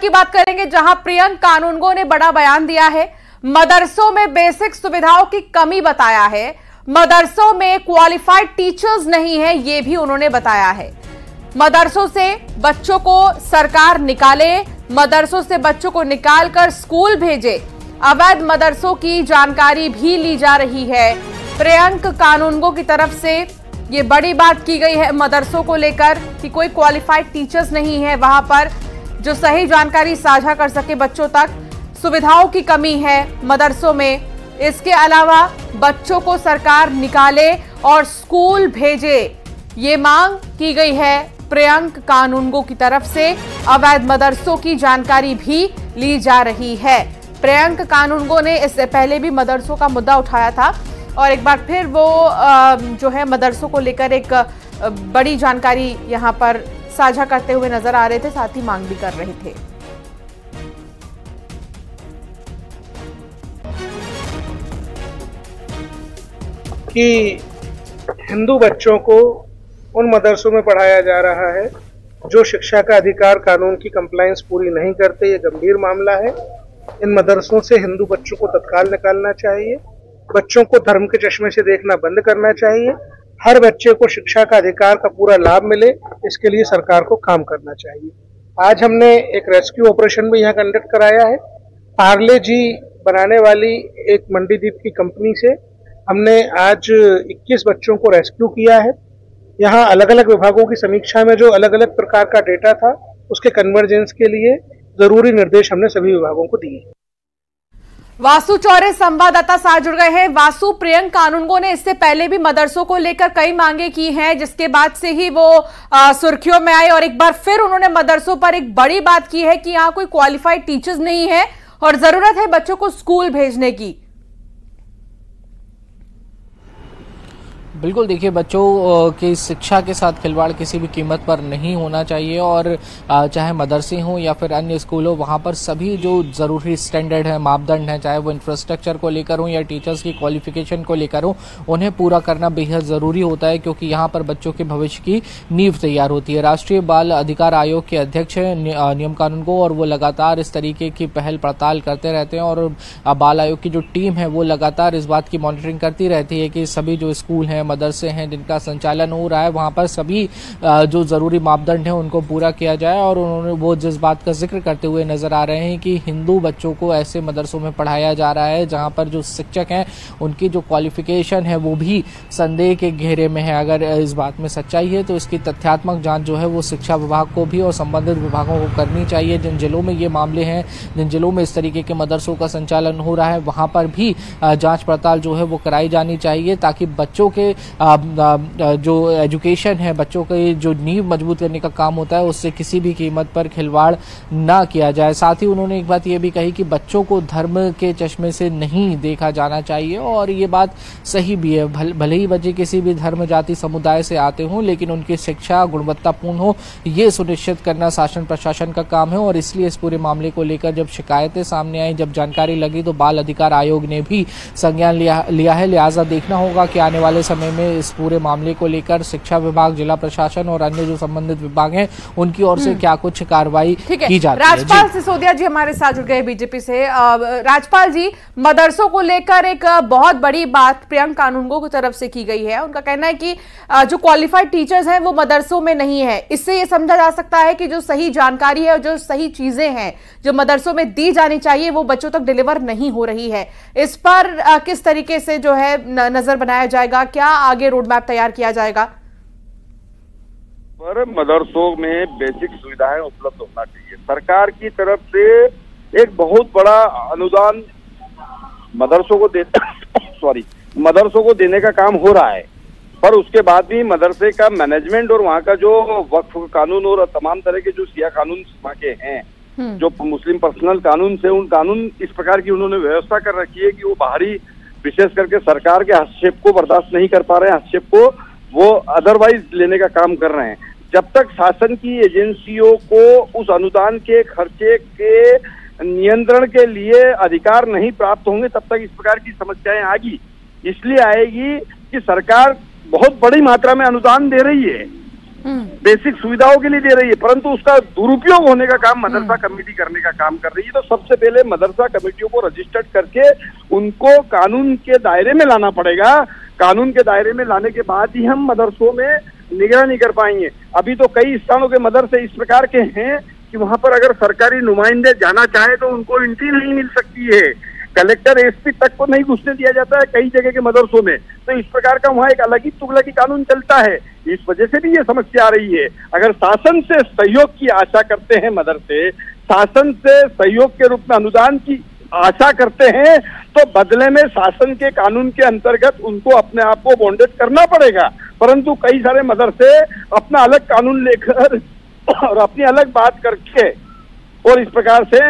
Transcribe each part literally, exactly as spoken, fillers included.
की बात करेंगे जहां प्रियंक कानूनगो ने बड़ा बयान दिया है। मदरसों में बेसिक सुविधाओं की कमी बताया है, मदरसों में क्वालिफाइड टीचर्स नहीं है, ये भी उन्होंने बताया है। मदरसों से बच्चों को सरकार निकाले, मदरसों से बच्चों को निकालकर स्कूल भेजे, अवैध मदरसों की जानकारी भी ली जा रही है। प्रियंक कानूनगो की तरफ से ये बड़ी बात की गई है मदरसों को लेकर कि कोई क्वालिफाइड टीचर्स नहीं है वहां पर जो सही जानकारी साझा कर सके बच्चों तक। सुविधाओं की कमी है मदरसों में, इसके अलावा बच्चों को सरकार निकाले और स्कूल भेजे, ये मांग की गई है प्रियंक कानूनगो की तरफ से। अवैध मदरसों की जानकारी भी ली जा रही है। प्रियंक कानूनगो ने इससे पहले भी मदरसों का मुद्दा उठाया था और एक बार फिर वो जो है मदरसों को लेकर एक बड़ी जानकारी यहाँ पर साझा करते हुए नजर आ रहे थे, साथ ही मांग भी कर रहे थे। कि हिंदू बच्चों को उन मदरसों में पढ़ाया जा रहा है जो शिक्षा का अधिकार कानून की कंप्लायंस पूरी नहीं करते, ये गंभीर मामला है। इन मदरसों से हिंदू बच्चों को तत्काल निकालना चाहिए, बच्चों को धर्म के चश्मे से देखना बंद करना चाहिए। हर बच्चे को शिक्षा का अधिकार का पूरा लाभ मिले, इसके लिए सरकार को काम करना चाहिए। आज हमने एक रेस्क्यू ऑपरेशन भी यहाँ कंडक्ट कराया है। पार्ले जी बनाने वाली एक मंडीदीप की कंपनी से हमने आज इक्कीस बच्चों को रेस्क्यू किया है। यहाँ अलग अलग विभागों की समीक्षा में जो अलग अलग प्रकार का डेटा था उसके कन्वर्जेंस के लिए जरूरी निर्देश हमने सभी विभागों को दिए। वासु चौरे संवाददाता साथ जुड़ गए हैं। वासु, प्रियंक कानूनगो ने इससे पहले भी मदरसों को लेकर कई मांगे की हैं, जिसके बाद से ही वो आ, सुर्खियों में आए और एक बार फिर उन्होंने मदरसों पर एक बड़ी बात की है कि यहाँ कोई क्वालिफाइड टीचर्स नहीं है और जरूरत है बच्चों को स्कूल भेजने की। बिल्कुल, देखिए बच्चों की शिक्षा के साथ खिलवाड़ किसी भी कीमत पर नहीं होना चाहिए और चाहे मदरसे हों या फिर अन्य स्कूल हो, वहाँ पर सभी जो ज़रूरी स्टैंडर्ड है, मापदंड हैं, चाहे वो इंफ्रास्ट्रक्चर को लेकर हो या टीचर्स की क्वालिफिकेशन को लेकर हो, उन्हें पूरा करना बेहद ज़रूरी होता है क्योंकि यहाँ पर बच्चों के भविष्य की नींव तैयार होती है। राष्ट्रीय बाल अधिकार आयोग के अध्यक्ष नियम कानून को और वो लगातार इस तरीके की पहल पड़ताल करते रहते हैं और बाल आयोग की जो टीम है वो लगातार इस बात की मॉनिटरिंग करती रहती है कि सभी जो स्कूल हैं, मदरसे हैं जिनका संचालन हो रहा है, वहाँ पर सभी जो ज़रूरी मापदंड हैं उनको पूरा किया जाए। और उन्होंने वो जिस बात का जिक्र करते हुए नज़र आ रहे हैं कि हिंदू बच्चों को ऐसे मदरसों में पढ़ाया जा रहा है जहाँ पर जो शिक्षक हैं उनकी जो क्वालिफिकेशन है वो भी संदेह के घेरे में है। अगर इस बात में सच्चाई है तो इसकी तथ्यात्मक जाँच जो है वो शिक्षा विभाग को भी और संबंधित विभागों को करनी चाहिए। जिन जिलों में ये मामले हैं, जिन जिलों में इस तरीके के मदरसों का संचालन हो रहा है, वहाँ पर भी जाँच पड़ताल जो है वो कराई जानी चाहिए ताकि बच्चों के जो एजुकेशन है, बच्चों के जो नींव मजबूत करने का काम होता है, उससे किसी भी कीमत पर खिलवाड़ ना किया जाए। साथ ही उन्होंने एक बात ये भी कही कि बच्चों को धर्म के चश्मे से नहीं देखा जाना चाहिए और ये बात सही भी है। भल, भले ही बच्चे किसी भी धर्म, जाति, समुदाय से आते हों, लेकिन उनकी शिक्षा गुणवत्तापूर्ण हो, ये सुनिश्चित करना शासन प्रशासन का काम है। और इसलिए इस पूरे मामले को लेकर जब शिकायतें सामने आई, जब जानकारी लगी, तो बाल अधिकार आयोग ने भी संज्ञान लिया, लिया है। लिहाजा देखना होगा कि आने वाले समय में इस पूरे मामले को लेकर शिक्षा विभाग, जिला प्रशासन और अन्य जो संबंधित विभाग हैं उनकी ओर से क्या कुछ कार्रवाई की जाती है। राजपाल सिसोदिया जी हमारे साथ जुड़ गए बीजेपी से। राजपाल जी, मदरसों को लेकर एक बहुत बड़ी बात प्रियंक कानूनगो की तरफ से की गई है। उनका कहना है कि जो क्वालिफाइड टीचर्स हैं वो मदरसों में नहीं है। इससे ये समझा जा सकता है कि जो सही जानकारी है और जो सही चीजें हैं जो मदरसों में दी जानी चाहिए वो बच्चों तक डिलीवर नहीं हो रही है। इस पर किस तरीके से जो है नजर बनाया जाएगा, क्या आगे रोड मैप तैयार किया जाएगा? पर मदरसों में बेसिक सुविधाएं उपलब्ध होना चाहिए। सरकार की तरफ से एक बहुत बड़ा अनुदान मदरसों को दे सॉरी मदरसों को देने का काम हो रहा है, पर उसके बाद भी मदरसे का मैनेजमेंट और वहाँ का जो वक्फ कानून और तमाम तरह के जो शिया कानून वहाँ के हैं, जो मुस्लिम पर्सनल कानून से, उन कानून इस प्रकार की उन्होंने व्यवस्था कर रखी है कि वो बाहरी विशेष करके सरकार के हस्तक्षेप को बर्दाश्त नहीं कर पा रहे हैं। हस्तक्षेप को वो अदरवाइज लेने का काम कर रहे हैं। जब तक शासन की एजेंसियों को उस अनुदान के खर्चे के नियंत्रण के लिए अधिकार नहीं प्राप्त होंगे तब तक इस प्रकार की समस्याएं आएगी। इसलिए आएगी कि सरकार बहुत बड़ी मात्रा में अनुदान दे रही है, बेसिक सुविधाओं के लिए दे रही है, परंतु उसका दुरुपयोग होने का काम मदरसा कमेटी करने का काम कर रही है। तो सबसे पहले मदरसा कमेटियों को रजिस्टर्ड करके उनको कानून के दायरे में लाना पड़ेगा। कानून के दायरे में लाने के बाद ही हम मदरसों में निगरानी कर पाएंगे। अभी तो कई स्थानों के मदरसे इस प्रकार के हैं कि वहाँ पर अगर सरकारी नुमाइंदे जाना चाहे तो उनको एंट्री नहीं मिल सकती है, कलेक्टर एसपी तक को नहीं घुसने दिया जाता है कई जगह के मदरसों में। तो इस प्रकार का वहाँ एक अलग ही तुगलकी कानून चलता है, इस वजह से भी ये समस्या आ रही है। अगर शासन से सहयोग की आशा करते हैं मदरसे, शासन से सहयोग के रूप में अनुदान की आशा करते हैं, तो बदले में शासन के कानून के अंतर्गत उनको अपने आप को बॉन्डेड करना पड़ेगा। परंतु कई सारे मदरसे अपना अलग कानून लेकर और अपनी अलग बात करके और इस प्रकार से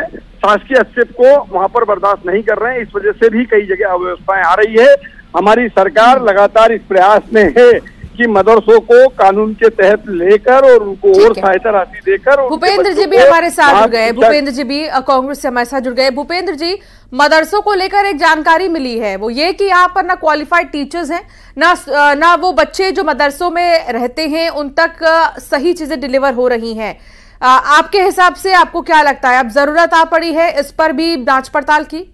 शासकीय हस्तक्षेप को वहां पर बर्दाश्त नहीं कर रहे हैं। इस वजह से भी कई जगह अव्यवस्थाएं आ रही है। हमारी सरकार लगातार इस प्रयास में है कि मदरसों को कानून के तहत लेकर और उनको और सहायता राशि देकर। भूपेंद्र जी भी हमारे साथ जुड़ गए, भूपेंद्र जी भी कांग्रेस से हमारे साथ जुड़ गए। भूपेंद्र जी, मदरसों को लेकर एक जानकारी मिली है, वो ये कि यहाँ पर ना क्वालिफाइड टीचर्स हैं, ना ना वो बच्चे जो मदरसों में रहते हैं उन तक सही चीजें डिलीवर हो रही हैं। आपके हिसाब से आपको क्या लगता है, अब जरूरत आ पड़ी है इस पर भी जांच पड़ताल की?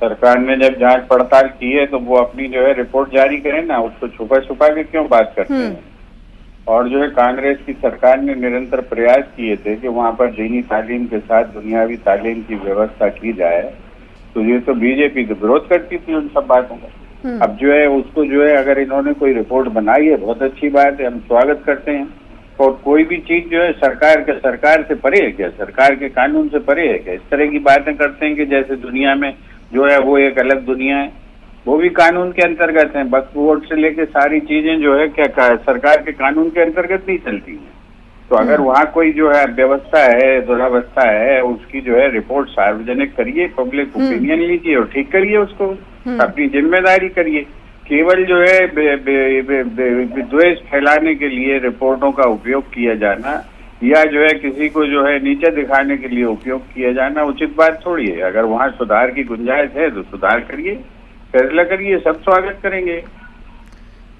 सरकार ने जब जांच पड़ताल की है तो वो अपनी जो है रिपोर्ट जारी करें ना, उसको छुपा छुपा के क्यों बात करते हैं। और जो है कांग्रेस की सरकार ने निरंतर प्रयास किए थे कि वहाँ पर दीनी तालीम के साथ दुनियावी तालीम की व्यवस्था की जाए, तो ये तो बीजेपी तो विरोध करती थी उन सब बातों का। अब जो है उसको जो है अगर इन्होंने कोई रिपोर्ट बनाई है बहुत अच्छी बात है, हम स्वागत करते हैं। और कोई भी चीज जो है सरकार के सरकार से परे है क्या, सरकार के कानून से परे है क्या? इस तरह की बातें करते हैं कि जैसे दुनिया में जो है वो एक अलग दुनिया है, वो भी कानून के अंतर्गत है। बस वोट से लेके सारी चीजें जो है क्या कहा सरकार के कानून के अंतर्गत नहीं चलती है। तो अगर वहाँ कोई जो है व्यवस्था है, दुरावस्था है, उसकी जो है रिपोर्ट सार्वजनिक करिए, पब्लिक ओपिनियन लीजिए और ठीक करिए उसको, अपनी जिम्मेदारी करिए। केवल जो है द्वेष फैलाने के लिए रिपोर्टों का उपयोग किया जाना या जो है किसी को जो है नीचे दिखाने के लिए उपयोग किया जाना उचित बात थोड़ी है। अगर वहाँ सुधार की गुंजाइश है तो सुधार करिए, फैसला करिए, सब स्वागत करेंगे।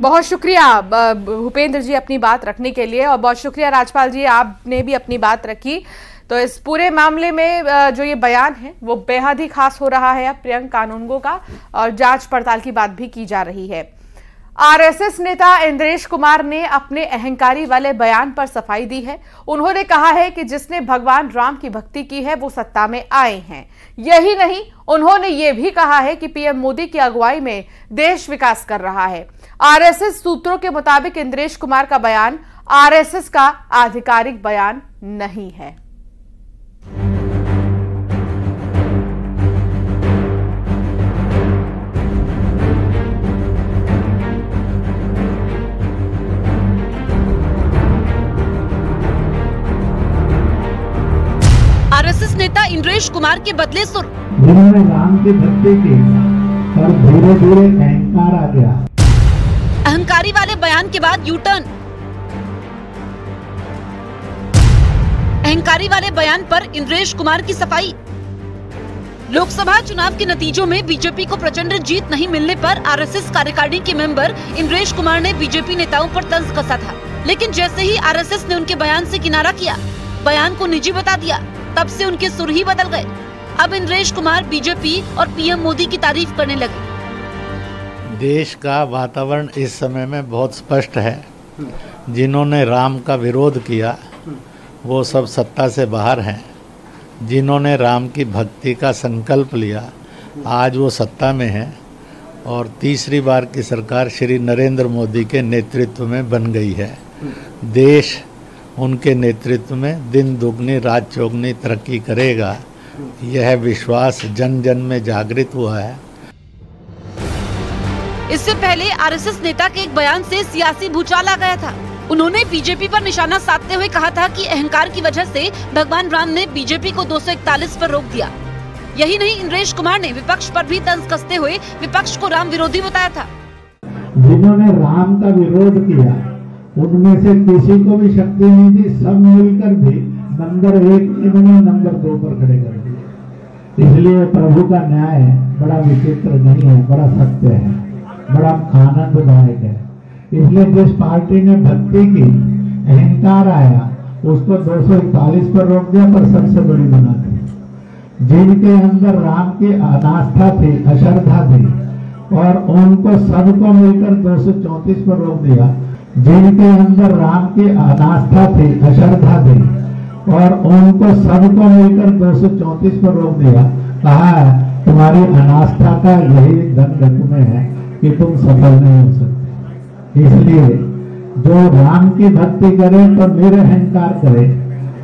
बहुत शुक्रिया भूपेंद्र जी अपनी बात रखने के लिए, और बहुत शुक्रिया राजपाल जी, आपने भी अपनी बात रखी। तो इस पूरे मामले में जो ये बयान है वो बेहद ही खास हो रहा है अब प्रियंक कानूनगो का, और जांच पड़ताल की बात भी की जा रही है। आरएसएस नेता इंद्रेश कुमार ने अपने अहंकारी वाले बयान पर सफाई दी है। उन्होंने कहा है कि जिसने भगवान राम की भक्ति की है वो सत्ता में आए हैं। यही नहीं, उन्होंने ये भी कहा है कि पीएम मोदी की अगुवाई में देश विकास कर रहा है। आरएसएस सूत्रों के मुताबिक इंद्रेश कुमार का बयान आरएसएस का आधिकारिक बयान नहीं है। आरएसएस नेता इंद्रेश कुमार के बदले सुर, जिन्होंने राम की भक्ति की और धीरे धीरे अहंकार आ गया। अहंकारी वाले बयान के बाद यू टर्न। अहंकारी वाले बयान पर इंद्रेश कुमार की सफाई। लोकसभा चुनाव के नतीजों में बीजेपी को प्रचंड जीत नहीं मिलने पर आरएसएस कार्यकारिणी के मेंबर इंद्रेश कुमार ने बीजेपी नेताओं पर तंज कसा था, लेकिन जैसे ही आरएसएस ने उनके बयान से किनारा किया, बयान को निजी बता दिया, तब से उनके सुर ही बदल गए। अब इंद्रेश कुमार बीजेपी और पीएम मोदी की तारीफ करने लगे। देश का वातावरण इस समय में बहुत स्पष्ट है। जिन्होंने राम का विरोध किया वो सब सत्ता से बाहर हैं। जिन्होंने राम की भक्ति का संकल्प लिया आज वो सत्ता में हैं, और तीसरी बार की सरकार श्री नरेंद्र मोदी के नेतृत्व में बन गई है। देश उनके नेतृत्व में दिन दुगनी रात चौगुनी तरक्की करेगा, यह विश्वास जन जन में जागृत हुआ है। इससे पहले आरएसएस नेता के एक बयान से सियासी भूचाल आ गया था। उन्होंने बीजेपी पर निशाना साधते हुए कहा था कि अहंकार की वजह से भगवान राम ने बीजेपी को दो सौ इकतालीस पर रोक दिया। यही नहीं, इंद्रेश कुमार ने विपक्ष पर भी तंज कसते हुए विपक्ष को राम विरोधी बताया था। जिन्होंने राम का विरोध किया उनमें से किसी को भी शक्ति नहीं दी, सब मिलकर भी नंबर एक इन्होंने नंबर दो पर खड़े कर दिए। इसलिए प्रभु का न्याय बड़ा विचित्र नहीं है, बड़ा सत्य है, बड़ा आनंददायक है। इसलिए जिस पार्टी ने भक्ति की अहंकार आया उसको दो सौ इकतालीस पर रोक दिया, पर सबसे बड़ी बना दी। जिनके अंदर राम की अनास्था थी, अश्रद्धा थी, और उनको सबको मिलकर दो सौ चौंतीस पर रोक दिया। जिनके अंदर राम की अनास्था थी, अश्रद्धा थी, और उनको सबको मिलकर दो सौ चौंतीस पर रोक दिया। कहा तुम्हारी अनास्था का यही दंड तुम्हें है कि तुम सफल नहीं हो सकते। इसलिए जो राम की भक्ति करे तो निरहंकार करे,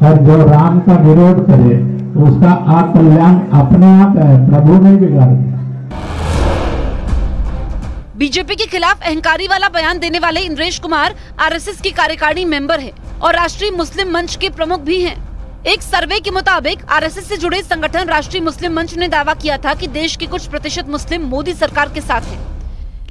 और जो राम का विरोध करे उसका अकल्याण अपने आप है, प्रभु ने बिगाड़ दिया। बीजेपी के खिलाफ अहंकारी वाला बयान देने वाले इंद्रेश कुमार आरएसएस की कार्यकारिणी मेंबर है और राष्ट्रीय मुस्लिम मंच के प्रमुख भी हैं। एक सर्वे के मुताबिक आरएसएस से जुड़े संगठन राष्ट्रीय मुस्लिम मंच ने दावा किया था कि देश के कुछ प्रतिशत मुस्लिम मोदी सरकार के साथ हैं,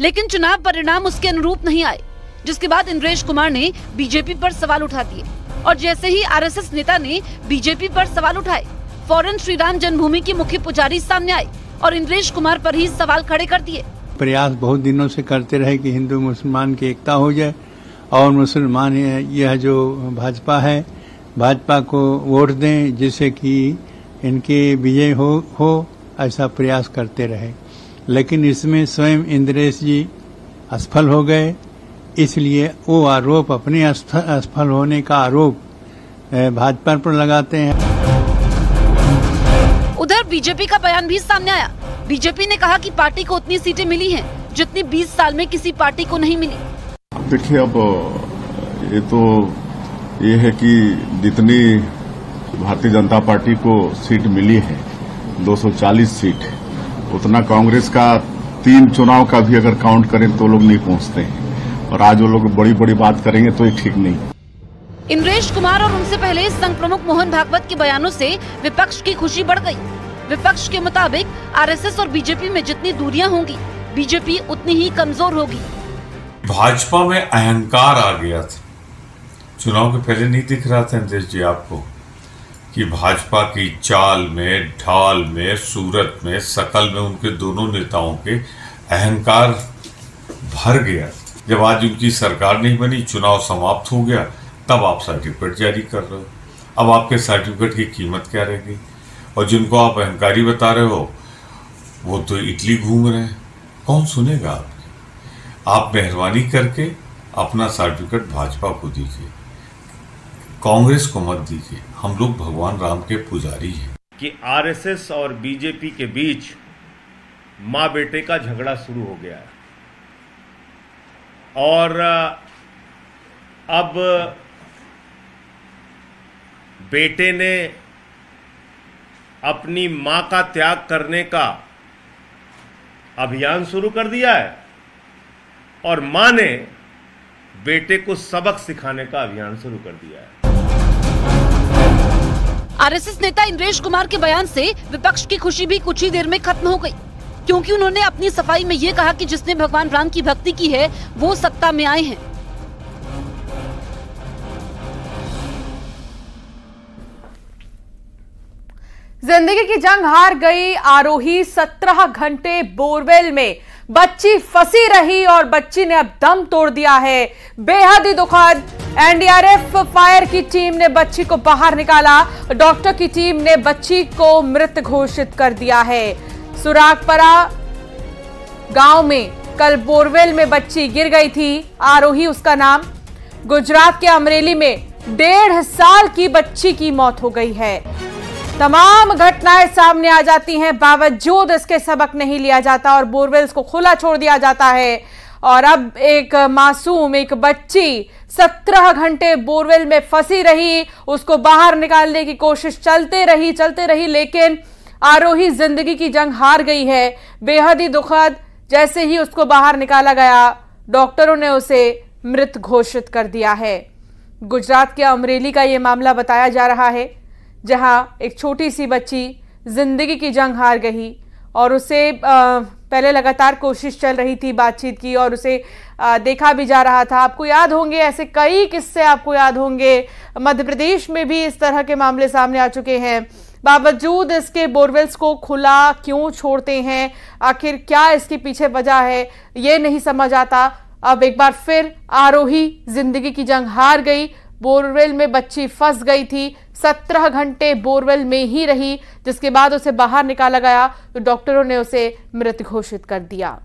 लेकिन चुनाव परिणाम उसके अनुरूप नहीं आए, जिसके बाद इंद्रेश कुमार ने बीजेपी पर सवाल उठा दिए। और जैसे ही आरएसएस नेता ने बीजेपी पर सवाल उठाए, फौरन श्री राम जन्मभूमि के मुख्य पुजारी सामने आए और इंद्रेश कुमार पर ही सवाल खड़े कर दिए। प्रयास बहुत दिनों से करते रहे कि हिंदू मुसलमान की एकता हो जाए, और मुसलमान यह जो भाजपा है भाजपा को वोट दें जिससे कि इनके विजय हो हो ऐसा प्रयास करते रहे, लेकिन इसमें स्वयं इंद्रेश जी असफल हो गए। इसलिए वो आरोप, अपने असफल होने का आरोप भाजपा पर लगाते हैं। उधर बीजेपी का बयान भी सामने आया। बीजेपी ने कहा कि पार्टी को उतनी सीटें मिली हैं जितनी बीस साल में किसी पार्टी को नहीं मिली। देखिए, अब ये तो ये है कि जितनी भारतीय जनता पार्टी को सीट मिली है दो सौ चालीस सीट, उतना कांग्रेस का तीन चुनाव का भी अगर काउंट करें तो लोग नहीं पहुंचते हैं, और आज वो लोग बड़ी बड़ी बात करेंगे तो ये ठीक नहीं। इंद्रेश कुमार और उनसे पहले संघ प्रमुख मोहन भागवत के बयानों से विपक्ष की खुशी बढ़ गई। विपक्ष के मुताबिक आरएसएस और बीजेपी में जितनी दूरियां होंगी बीजेपी उतनी ही कमजोर होगी। भाजपा में अहंकार आ गया था, चुनाव के पहले नहीं दिख रहा था इंद्रेश जी आपको कि भाजपा की चाल में, ढाल में, सूरत में, शकल में उनके दोनों नेताओं के अहंकार भर गया। जब आज उनकी सरकार नहीं बनी, चुनाव समाप्त हो गया, तब आप सर्टिफिकेट जारी कर रहे हो। अब आपके सर्टिफिकेट की कीमत क्या रहेगी? और जिनको आप अहंकारी बता रहे हो वो तो इटली घूम रहे हैं, कौन सुनेगा आपकी? आप मेहरबानी करके अपना सर्टिफिकेट भाजपा को दीजिए, कांग्रेस को मत दीजिए। हम लोग भगवान राम के पुजारी हैं। कि आरएसएस और बीजेपी के बीच माँ बेटे का झगड़ा शुरू हो गया है, और अब बेटे ने अपनी मां का त्याग करने का अभियान शुरू कर दिया है, और मां ने बेटे को सबक सिखाने का अभियान शुरू कर दिया है। आरएसएस नेता इंद्रेश कुमार के बयान से विपक्ष की खुशी भी कुछ ही देर में खत्म हो गई, क्योंकि उन्होंने अपनी सफाई में ये कहा कि जिसने भगवान राम की भक्ति की है वो सत्ता में आए हैं। जिंदगी की जंग हार गई आरोही। सत्रह घंटे बोरवेल में बच्ची फंसी रही और बच्ची ने अब दम तोड़ दिया है। बेहद ही दुखद, एनडीआरएफ फायर की टीम ने बच्ची को बाहर निकाला, डॉक्टर की टीम ने बच्ची को मृत घोषित कर दिया है। सुरागपरा गांव में कल बोरवेल में बच्ची गिर गई थी, आरोही उसका नाम। गुजरात के अमरेली में डेढ़ साल की बच्ची की मौत हो गई है। तमाम घटनाएं सामने आ जाती हैं, बावजूद इसके सबक नहीं लिया जाता और बोरवेल्स को खुला छोड़ दिया जाता है। और अब एक मासूम, एक बच्ची सत्रह घंटे बोरवेल में फंसी रही, उसको बाहर निकालने की कोशिश चलते रही चलते रही लेकिन आरोही जिंदगी की जंग हार गई है। बेहद ही दुखद, जैसे ही उसको बाहर निकाला गया डॉक्टरों ने उसे मृत घोषित कर दिया है। गुजरात के अमरेली का ये मामला बताया जा रहा है, जहां एक छोटी सी बच्ची जिंदगी की जंग हार गई और उसे आ, पहले लगातार कोशिश चल रही थी बातचीत की, और उसे आ, देखा भी जा रहा था। आपको याद होंगे ऐसे कई किस्से, आपको याद होंगे मध्य प्रदेश में भी इस तरह के मामले सामने आ चुके हैं। बावजूद इसके बोरवेल्स को खुला क्यों छोड़ते हैं? आखिर क्या इसके पीछे वजह है, ये नहीं समझ आता। अब एक बार फिर आरोही जिंदगी की जंग हार गई। बोरवेल में बच्ची फंस गई थी, सत्रह घंटे बोरवेल में ही रही, जिसके बाद उसे बाहर निकाला गया तो डॉक्टरों ने उसे मृत घोषित कर दिया।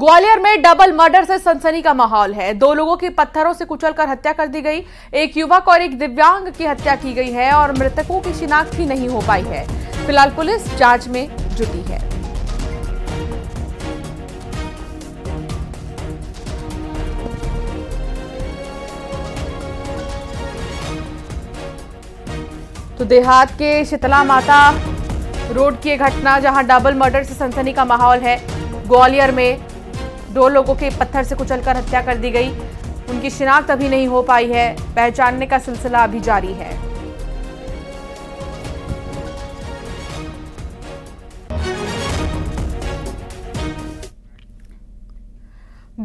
ग्वालियर में डबल मर्डर से सनसनी का माहौल है। दो लोगों की पत्थरों से कुचलकर हत्या कर दी गई। एक युवक और एक दिव्यांग की हत्या की गई है और मृतकों की शिनाख्त भी नहीं हो पाई है। फिलहाल पुलिस जांच में जुटी है। तो देहात के शीतला माता रोड की घटना, जहां डबल मर्डर से सनसनी का माहौल है। ग्वालियर में दो लोगों के पत्थर से कुचलकर हत्या कर दी गई। उनकी शिनाख्त अभी नहीं हो पाई है, पहचानने का सिलसिला अभी जारी है।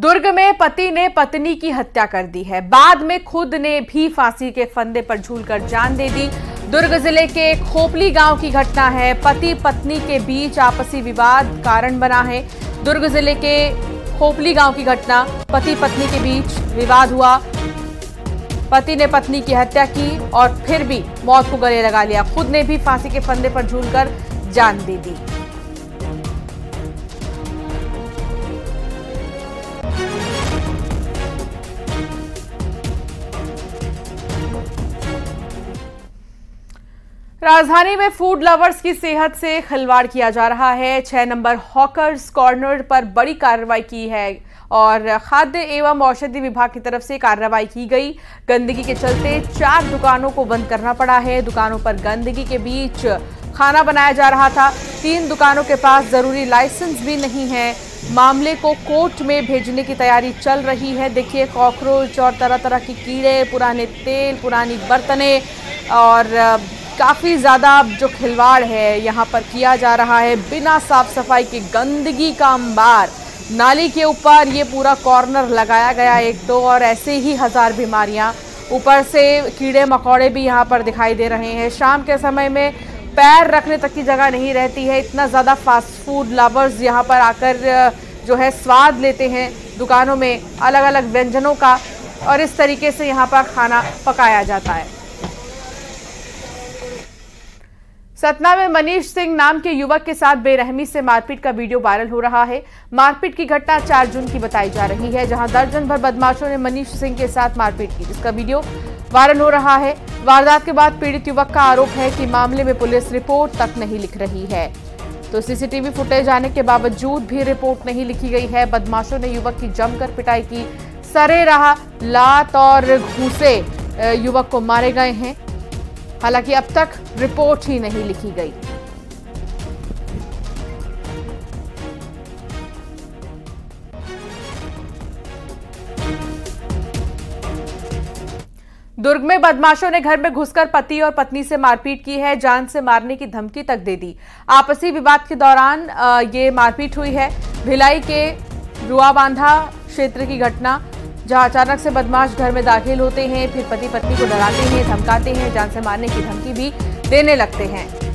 दुर्ग में पति ने पत्नी की हत्या कर दी है, बाद में खुद ने भी फांसी के फंदे पर झूलकर जान दे दी। दुर्ग जिले के खोपली गांव की घटना है। पति पत्नी के बीच आपसी विवाद कारण बना है। दुर्ग जिले के खोपली गांव की घटना, पति पत्नी के बीच विवाद हुआ, पति ने पत्नी की हत्या की और फिर भी मौत को गले लगा लिया। खुद ने भी फांसी के फंदे पर झूलकर जान दे दी। राजधानी में फूड लवर्स की सेहत से खिलवाड़ किया जा रहा है। छह नंबर हॉकर्स कॉर्नर पर बड़ी कार्रवाई की है और खाद्य एवं औषधि विभाग की तरफ से कार्रवाई की गई। गंदगी के चलते चार दुकानों को बंद करना पड़ा है। दुकानों पर गंदगी के बीच खाना बनाया जा रहा था। तीन दुकानों के पास जरूरी लाइसेंस भी नहीं है। मामले को कोर्ट में भेजने की तैयारी चल रही है। देखिए, कॉकरोच और तरह तरह के की कीड़े, पुराने तेल, पुरानी बर्तने और काफ़ी ज़्यादा जो खिलवाड़ है यहाँ पर किया जा रहा है। बिना साफ सफाई के गंदगी का अंबार, नाली के ऊपर ये पूरा कॉर्नर लगाया गया एक दो, और ऐसे ही हज़ार बीमारियाँ। ऊपर से कीड़े मकोड़े भी यहाँ पर दिखाई दे रहे हैं। शाम के समय में पैर रखने तक की जगह नहीं रहती है। इतना ज़्यादा फास्ट फूड लवर्स यहाँ पर आकर जो है स्वाद लेते हैं दुकानों में अलग अलग व्यंजनों का, और इस तरीके से यहाँ पर खाना पकाया जाता है। सतना में मनीष सिंह नाम के युवक के साथ बेरहमी से मारपीट का वीडियो वायरल हो रहा है। मारपीट की घटना चार जून की बताई जा रही है, जहां दर्जन भर बदमाशों ने मनीष सिंह के साथ मारपीट की, जिसका वीडियो वायरल हो रहा है। वारदात के बाद पीड़ित युवक का आरोप है कि मामले में पुलिस रिपोर्ट तक नहीं लिख रही है। तो सीसीटीवी फुटेज आने के बावजूद भी रिपोर्ट नहीं लिखी गई है। बदमाशों ने युवक की जमकर पिटाई की, सरेराह लात और घूंसे युवक को मारे गए हैं। हालांकि अब तक रिपोर्ट ही नहीं लिखी गई। दुर्ग में बदमाशों ने घर में घुसकर पति और पत्नी से मारपीट की है, जान से मारने की धमकी तक दे दी। आपसी विवाद के दौरान ये मारपीट हुई है। भिलाई के रुआबांधा क्षेत्र की घटना, जहां अचानक से बदमाश घर में दाखिल होते हैं, फिर पति पत्नी को डराते हैं, धमकाते हैं, जान से मारने की धमकी भी देने लगते हैं।